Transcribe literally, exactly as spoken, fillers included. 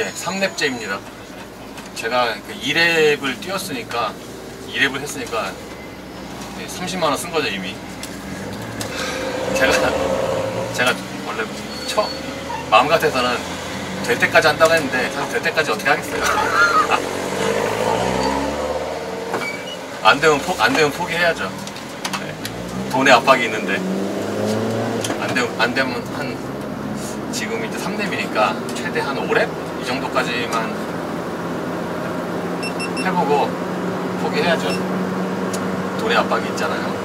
예, 삼 렙째입니다. 제가 그 이 렙을 뛰었으니까, 이 렙을 했으니까 네, 삼십만 원 쓴 거죠, 이미. 제가, 제가 원래 처, 마음 같아서는 될 때까지 한다고 했는데, 사실 될 때까지 어떻게 하겠어요. 안 되면, 포, 안 되면 포기해야죠. 네. 돈에 압박이 있는데. 안 되면, 안 되면 한, 지금 이제 삼 렙이니까 최대 한 오 렙? 이 정도까지만 해보고 포기해야죠. 돈의 압박이 있잖아요.